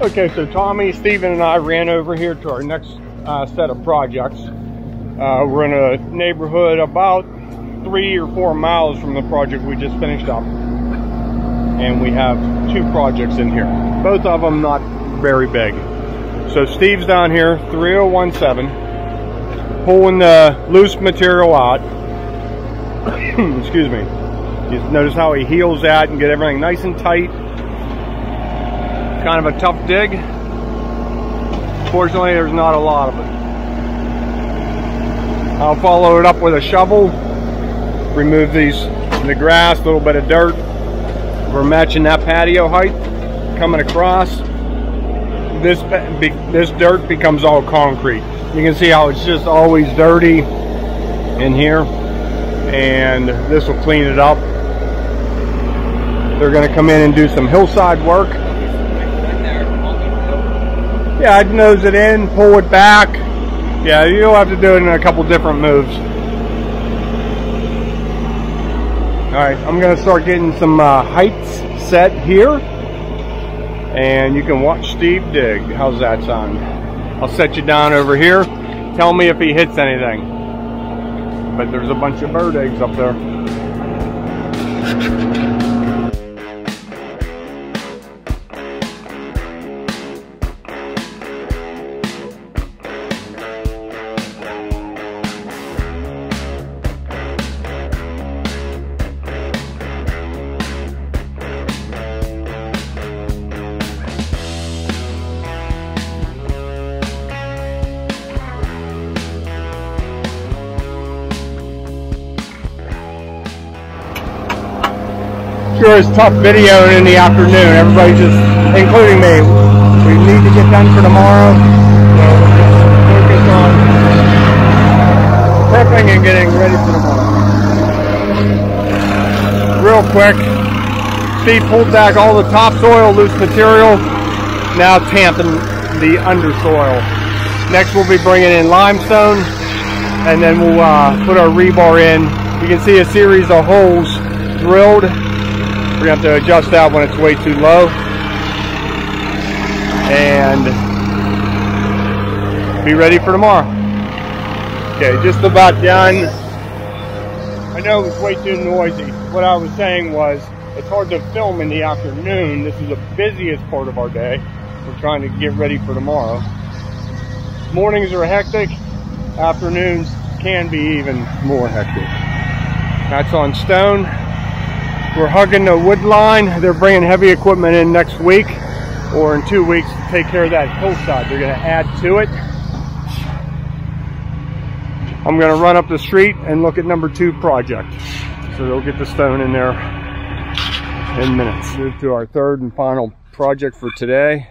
Okay, so Tommy, Steven, and I ran over here to our next set of projects. We're in a neighborhood about 3 or 4 miles from the project we just finished up. And we have 2 projects in here. Both of them not very big. So Steve's down here, 3017, pulling the loose material out. Excuse me. You notice how he heals that and get everything nice and tight. Kind of a tough dig. Fortunately, there's not a lot of it. I'll follow it up with a shovel, remove the grass, a little bit of dirt. We're matching that patio height coming across. This dirt becomes all concrete. You can see how it's just always dirty in here, and this will clean it up. They're gonna come in and do some hillside work. Yeah, I'd nose it in, pull it back. Yeah, you'll have to do it in a couple different moves. Alright, I'm going to start getting some heights set here. And you can watch Steve dig. How's that sound? I'll set you down over here. Tell me if he hits anything. But there's a bunch of bird eggs up there. Sure is tough videoing in the afternoon. Everybody's just, including me, we need to get done for tomorrow. So we're just focused on prepping and getting ready for tomorrow. Real quick, Steve pulled back all the topsoil, loose material, now tamping the undersoil. Next we'll be bringing in limestone, and then we'll put our rebar in. You can see a series of holes drilled. We're going to have to adjust that when it's way too low. And be ready for tomorrow. Okay, just about done. I know it was way too noisy. What I was saying was, it's hard to film in the afternoon. This is the busiest part of our day. We're trying to get ready for tomorrow. Mornings are hectic. Afternoons can be even more hectic. That's on stone. We're hugging the wood line. They're bringing heavy equipment in next week or in 2 weeks to take care of that hillside. They're going to add to it. I'm going to run up the street and look at number 2 project. So they'll get the stone in there in minutes. Move to our 3rd and final project for today.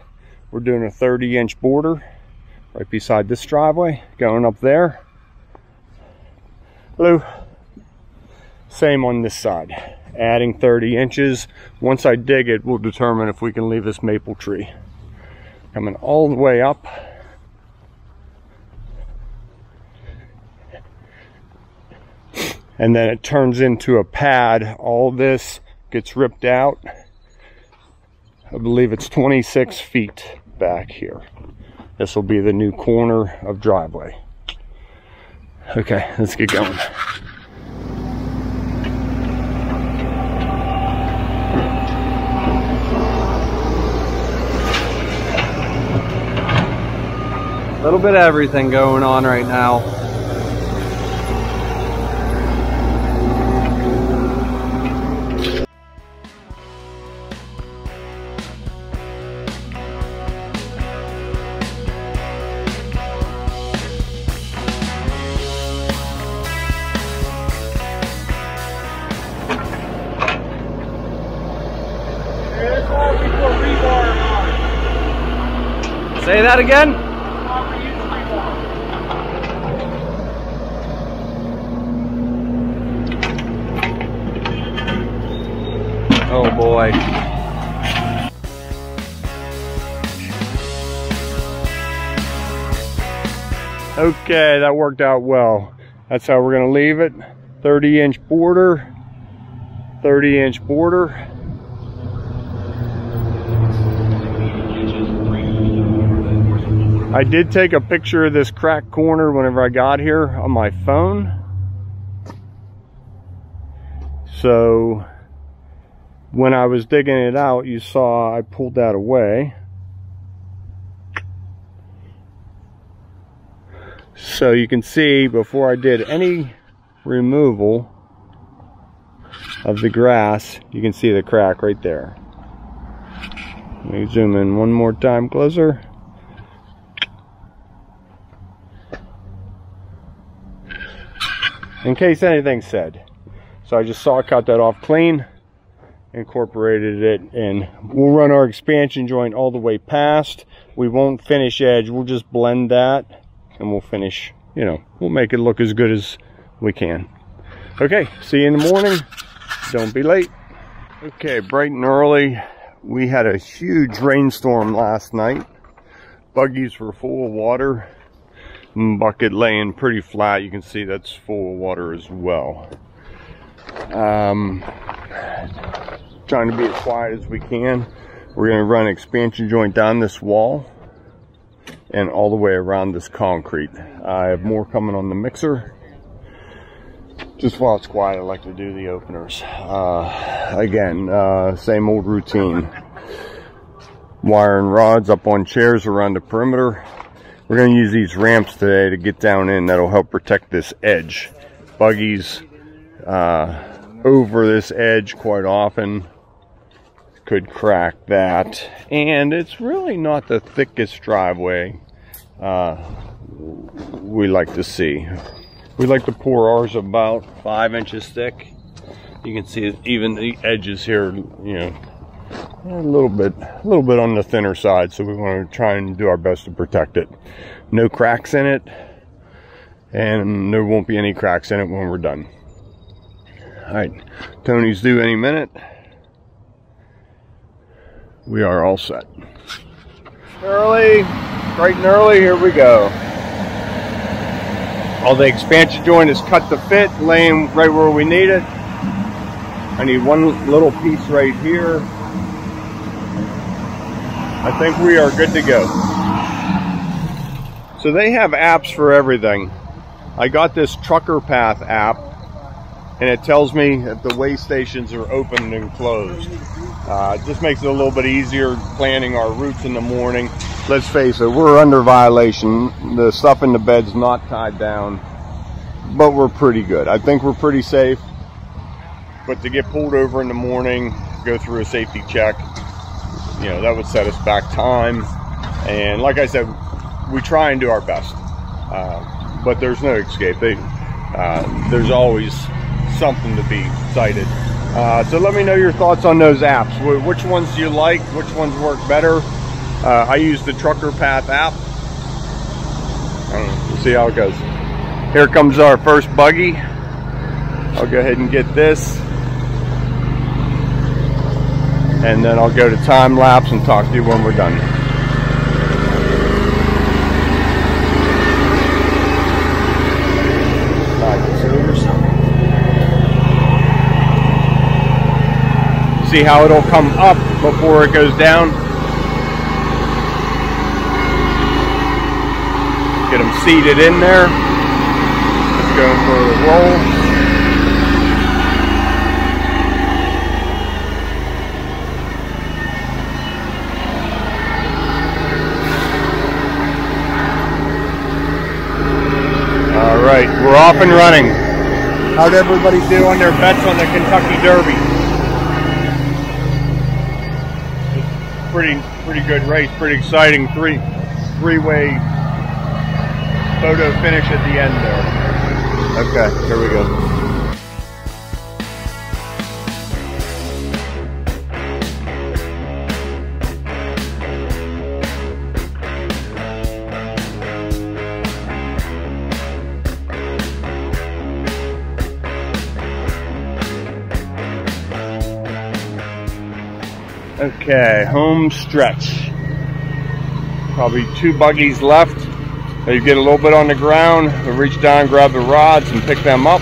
We're doing a 30-inch border right beside this driveway, going up there. Hello. Same on this side. Adding 30 inches. Once I dig it, we'll determine if we can leave this maple tree. Coming all the way up. And then it turns into a pad. All this gets ripped out. I believe it's 26 feet back here. This will be the new corner of driveway. Okay, let's get going. A little bit of everything going on right now. It's all before rebar on. Say that again? Oh boy. Okay, that worked out well. That's how we're gonna leave it. 30-inch border, 30-inch border. I did take a picture of this crack corner whenever I got here on my phone. So when I was digging it out, you saw I pulled that away. So you can see before I did any removal of the grass, you can see the crack right there. Let me zoom in one more time closer. In case anything's said. So I just saw, cut that off clean, incorporated it in. We'll run our expansion joint all the way past. We won't finish edge, we'll just blend that and we'll finish, you know, we'll make it look as good as we can. Okay, see you in the morning. Don't be late. Okay, bright and early. We had a huge rainstorm last night. Buggies were full of water. Bucket laying pretty flat. You can see that's full of water as well. Trying to be as quiet as we can. We're going to run expansion joint down this wall and all the way around this concrete. I have more coming on the mixer. Just while it's quiet, I like to do the openers. Again, same old routine. Wire and rods up on chairs around the perimeter. We're going to use these ramps today to get down in. That'll help protect this edge. Buggies over this edge quite often could crack that. And it's really not the thickest driveway we like to see. We like to pour ours about 5 inches thick. You can see even the edges here, you know, a little bit on the thinner side, so we want to try and do our best to protect it. No cracks in it, and there won't be any cracks in it when we're done. All right, Tony's due any minute. We are all set. Early, bright and early, here we go. All the expansion joint is cut to fit, laying right where we need it. I need one little piece right here. I think we are good to go. So they have apps for everything. I got this Trucker Path app, and it tells me that the weigh stations are open and closed. It just makes it a little bit easier planning our routes in the morning. Let's face it, we're under violation. The stuff in the bed's not tied down, but we're pretty good. I think we're pretty safe, but to get pulled over in the morning, go through a safety check, you know, that would set us back time. And like I said, we try and do our best, but there's no escape. There's always something to be cited. So let me know your thoughts on those apps. Which ones do you like? Which ones work better? I use the Trucker Path app. We'll see how it goes. Here comes our first buggy. I'll go ahead and get this, and then I'll go to time lapse and talk to you when we're done. See how it'll come up before it goes down. Get them seated in there. Let's go for a roll. All right, we're off and running. How'd everybody do on their bets on the Kentucky Derby? Pretty good race, pretty exciting. Three-way photo finish at the end there. Okay, here we go. Okay, home stretch. Probably two buggies left. You get a little bit on the ground, reach down, grab the rods and pick them up.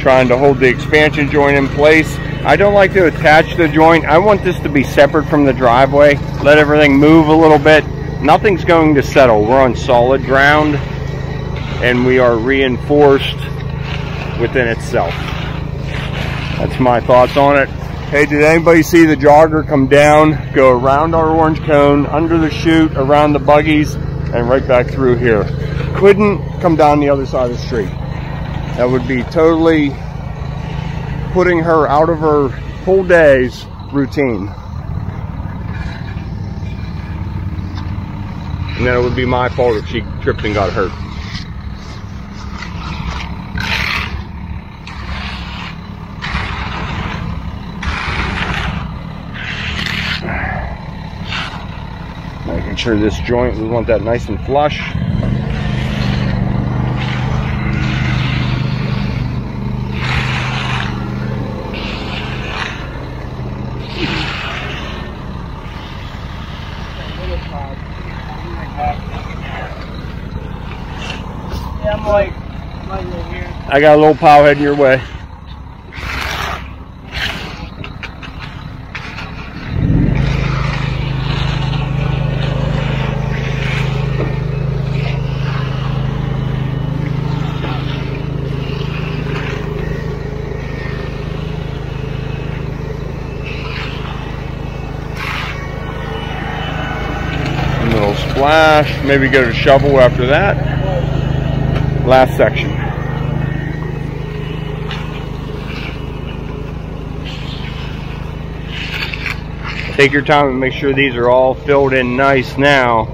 Trying to hold the expansion joint in place. I don't like to attach the joint. I want this to be separate from the driveway. Let everything move a little bit nothing's going to settle. We're on solid ground and we are reinforced within itself. That's my thoughts on it. Hey, did anybody see the jogger come down, go around our orange cone, under the chute, around the buggies, and right back through here? Couldn't come down the other side of the street. That would be totally putting her out of her whole day's routine. And then it would be my fault if she tripped and got hurt. Making sure this joint, we want that nice and flush. Yeah, I'm like, I got a little pile heading your way. Splash, maybe go to shovel after that. Last section. Take your time and make sure these are all filled in nice now.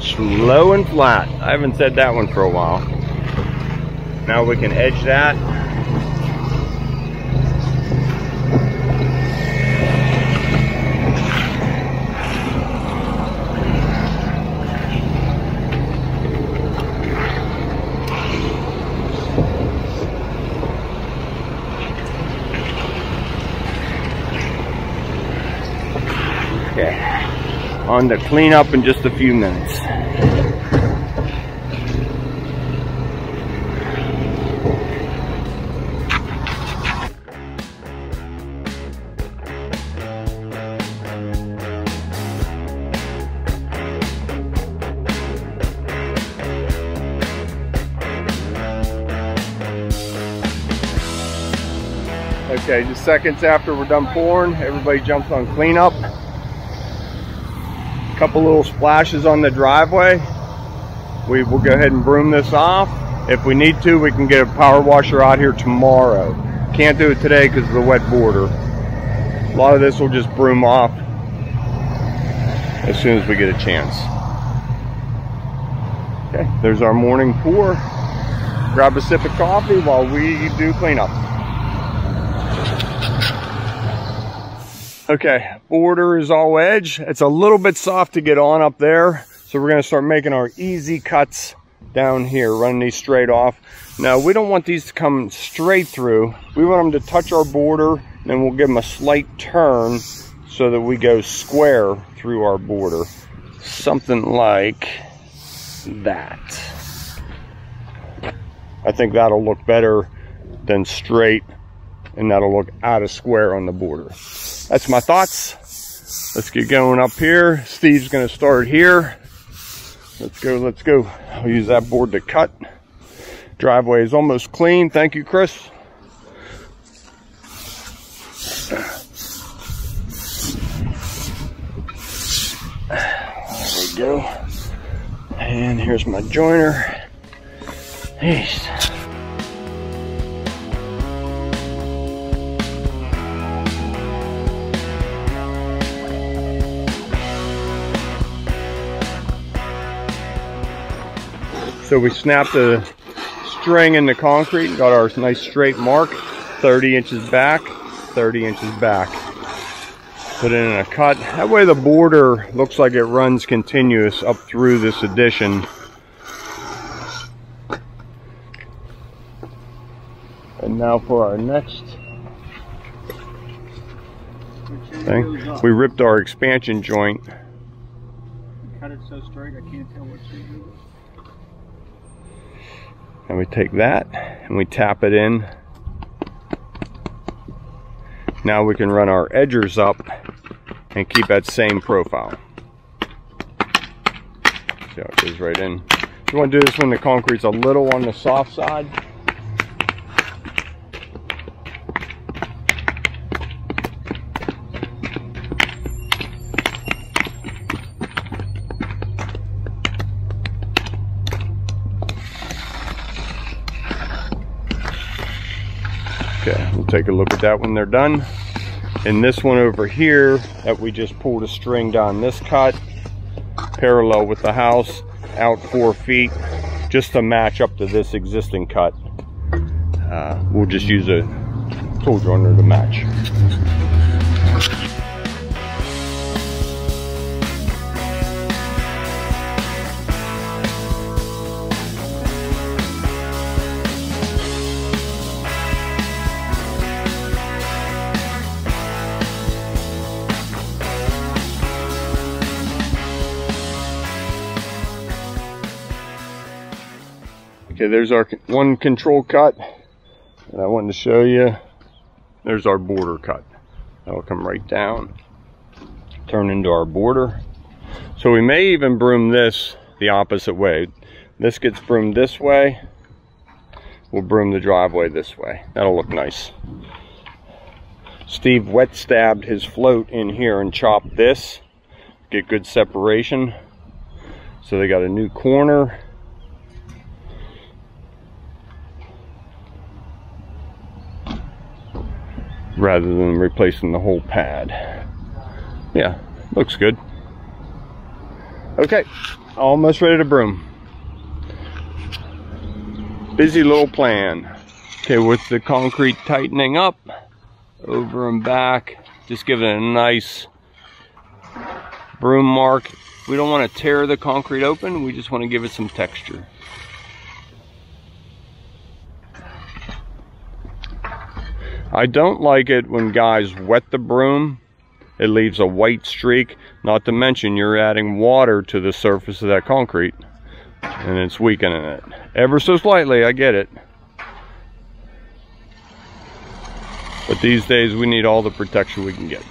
Slow and flat. I haven't said that one for a while. Now we can edge that. On the cleanup in just a few minutes. Okay, just seconds after we're done pouring, everybody jumps on cleanup. Couple little splashes on the driveway. We will go ahead and broom this off. If we need to, we can get a power washer out here tomorrow. Can't do it today because of the wet border. A lot of this will just broom off as soon as we get a chance. Okay, there's our morning pour. Grab a sip of coffee while we do cleanup. Okay, border is all edge. It's a little bit soft to get on up there, so we're gonna start making our easy cuts down here, running these straight off. Now, we don't want these to come straight through. We want them to touch our border, and then we'll give them a slight turn so that we go square through our border. Something like that. I think that'll look better than straight, and that'll look out of square on the border. That's my thoughts. Let's get going up here. Steve's gonna start here. Let's go, let's go. I'll use that board to cut. Driveway is almost clean. Thank you, Chris. There we go. And here's my joiner. Jeez. So we snapped the string in the concrete and got our nice straight mark, 30 inches back, 30 inches back. Put in a cut. That way the border looks like it runs continuous up through this addition. And now for our next thing. We ripped our expansion joint. Cut it so straight I can't tell what shape it is. And we take that and we tap it in. Now we can run our edgers up and keep that same profile. See how it goes right in. You want to do this when the concrete's a little on the soft side. Okay, we'll take a look at that when they're done. And this one over here that we just pulled a string down this cut, parallel with the house, out 4 feet, just to match up to this existing cut. We'll just use a tool joiner to match. Okay, there's our one control cut, and I wanted to show you, there's our border cut. That'll come right down, turn into our border. So we may even broom this the opposite way. This gets broomed this way, we'll broom the driveway this way. That'll look nice. Steve wet stabbed his float in here and chopped this, get good separation. So they got a new corner. Rather than replacing the whole pad. Yeah, looks good. Okay, almost ready to broom. Busy little plan. Okay, with the concrete tightening up, over and back, just give it a nice broom mark. We don't want to tear the concrete open, we just want to give it some texture. I don't like it when guys wet the broom. It leaves a white streak, not to mention you're adding water to the surface of that concrete and it's weakening it. Ever so slightly, I get it. But these days we need all the protection we can get.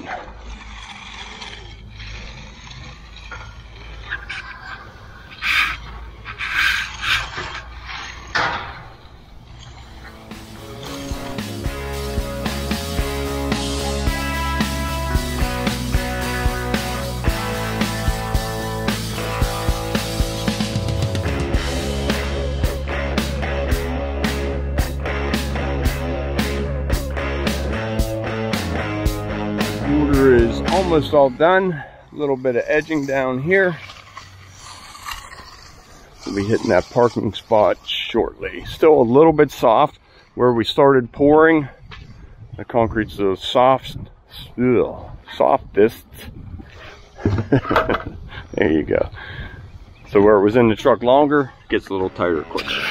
Almost all done. A little bit of edging down here. We'll be hitting that parking spot shortly. Still a little bit soft where we started pouring. The concrete's the softest. There you go. So where it was in the truck longer, gets a little tighter quicker.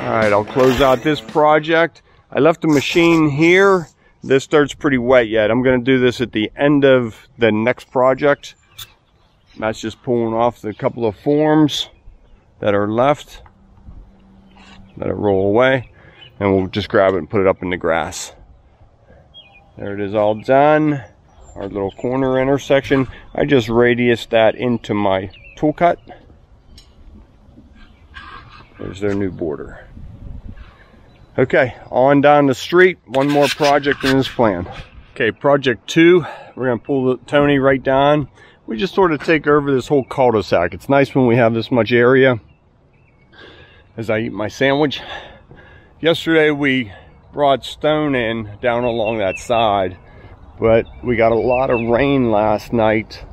Alright, I'll close out this project. I left the machine here. This dirt's pretty wet yet. I'm going to do this at the end of the next project. That's just pulling off the couple of forms that are left. Let it roll away. And we'll just grab it and put it up in the grass. There it is, all done. Our little corner intersection. I just radius that into my tool cut. There's their new border. Okay, on down the street, one more project in this plan. Okay, project 2, we're gonna pull Tony right down. We just sort of take over this whole cul-de-sac. It's nice when we have this much area as I eat my sandwich. Yesterday we brought stone in down along that side, but we got a lot of rain last night.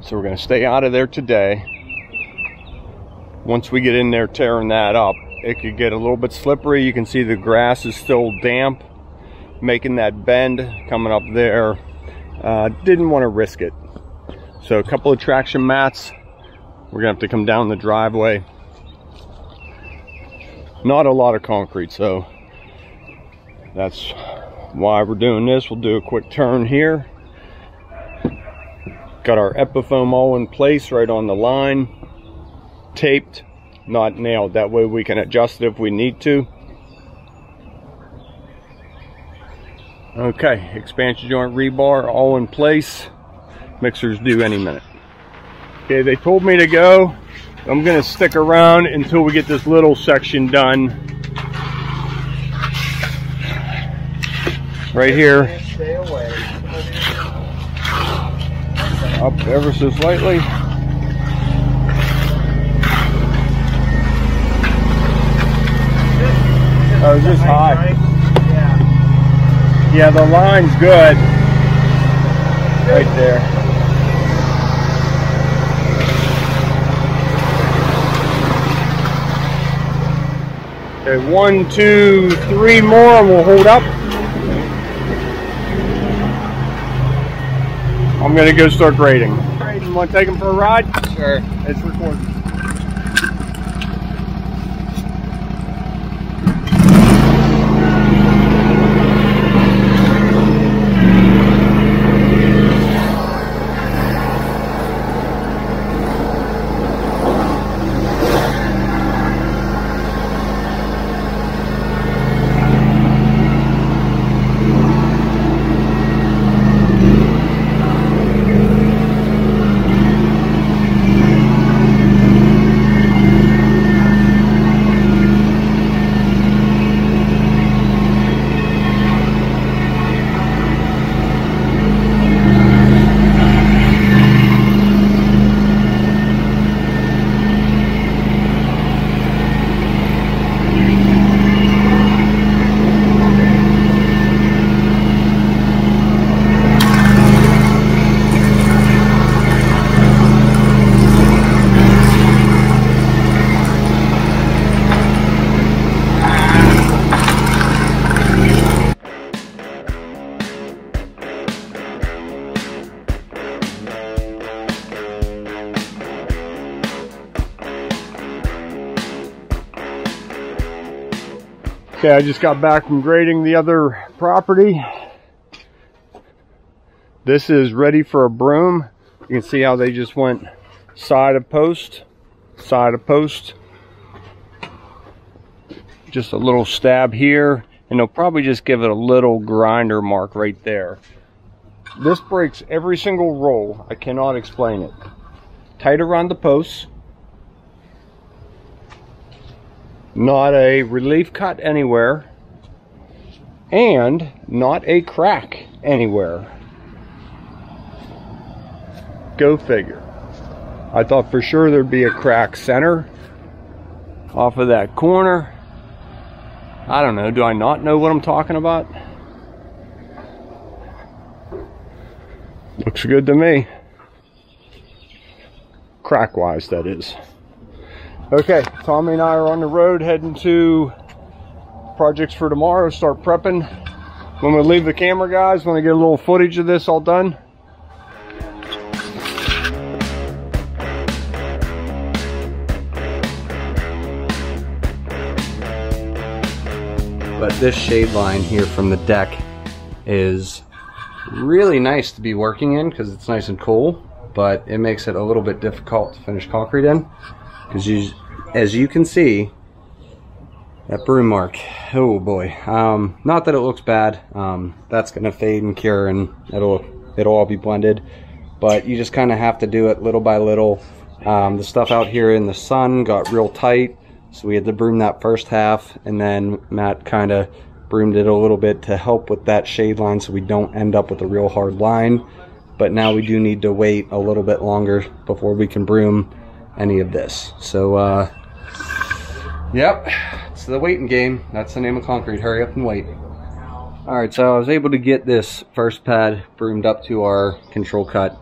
So we're gonna stay out of there today. Once we get in there tearing that up, it could get a little bit slippery. You can see the grass is still damp, making that bend coming up there. Didn't want to risk it. So a couple of traction mats. We're going to have to come down the driveway. not a lot of concrete, so that's why we're doing this. We'll do a quick turn here. Got our EpiFoam all in place right on the line, taped, not nailed. That way we can adjust it if we need to. Okay, expansion joint, rebar, all in place. Mixer's due any minute. Okay, they told me to go. I'm gonna stick around until we get this little section done. Right here. Up ever so slightly. Oh, is this high? Yeah, the line's good. Right there. Okay, 1, 2, 3 more and we'll hold up. I'm gonna go start grading. Alright, you wanna take them for a ride? Sure. It's recorded. Okay, I just got back from grading the other property. This is ready for a broom. You can see how they just went side of post, side of post. Just a little stab here, and they'll probably just give it a little grinder mark right there. This breaks every single roll. I cannot explain it. Tight around the posts. Not a relief cut anywhere, and not a crack anywhere. Go figure. I thought for sure there'd be a crack center off of that corner. I don't know, do I not know what I'm talking about? Looks good to me. Crack-wise, that is. Okay, Tommy and I are on the road heading to projects for tomorrow, start prepping. When we leave the camera, guys, want to get a little footage of this all done. But this shade line here from the deck is really nice to be working in because it's nice and cool, but it makes it a little bit difficult to finish concrete in. Because as you can see, that broom mark, oh boy. Not that it looks bad, that's gonna fade and cure and it'll all be blended, but you just kind of have to do it little by little. The stuff out here in the sun got real tight, so we had to broom that first half, and then Matt kind of broomed it a little bit to help with that shade line so we don't end up with a real hard line. But now we do need to wait a little bit longer before we can broom any of this. So yep, it's the waiting game. That's the name of concrete. Hurry up and wait. Alright, so I was able to get this first pad broomed up to our control cut.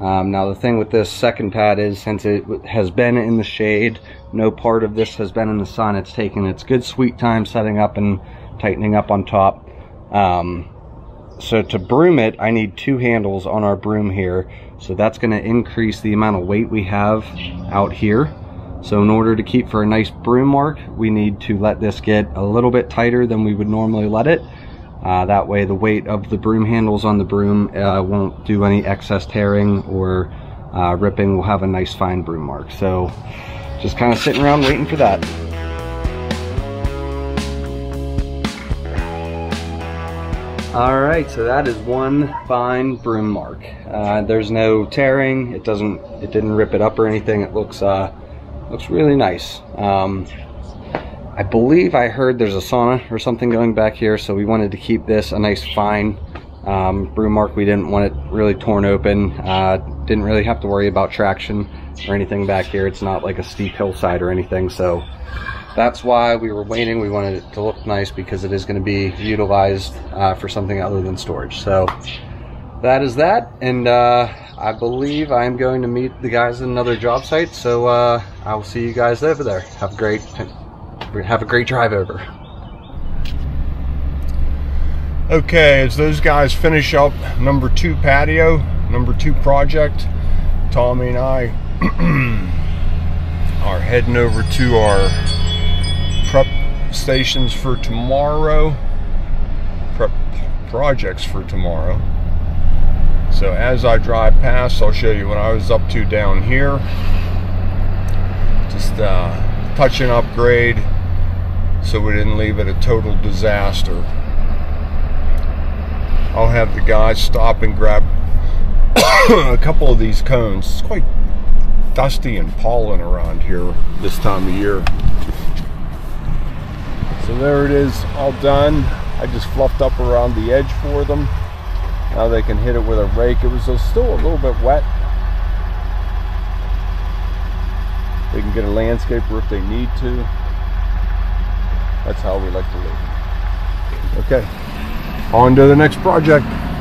Now the thing with this second pad is, since it has been in the shade, no part of this has been in the sun, it's taken its good sweet time setting up and tightening up on top. So to broom it, I need two handles on our broom here. So that's going to increase the amount of weight we have out here. So in order to keep for a nice broom mark, we need to let this get a little bit tighter than we would normally let it. That way the weight of the broom handles on the broom won't do any excess tearing or ripping. We'll have a nice fine broom mark. So just kind of sitting around waiting for that. All right, so that is one fine broom mark. There's no tearing. It didn't rip it up or anything. It looks really nice. I believe I heard there's a sauna or something going back here, so we wanted to keep this a nice fine broom mark. We didn't want it really torn open. Didn't really have to worry about traction or anything back here. It's not like a steep hillside or anything, so that's why we were waiting. We wanted it to look nice because it is going to be utilized for something other than storage. So that is that, and I believe I'm going to meet the guys at another job site, so I will see you guys over there. Have a great drive over. Okay, as those guys finish up number 2 patio, number 2 project, Tommy and I are heading over to our prep stations for tomorrow, prep projects for tomorrow. So as I drive past, I'll show you what I was up to down here. Just touch and upgrade, so we didn't leave it a total disaster. I'll have the guys stop and grab a couple of these cones. It's quite dusty and pollen around here this time of year. So there it is, all done. I just fluffed up around the edge for them. Now they can hit it with a rake. It was still a little bit wet. They can get a landscaper if they need to. That's how we like to live. Okay, on to the next project.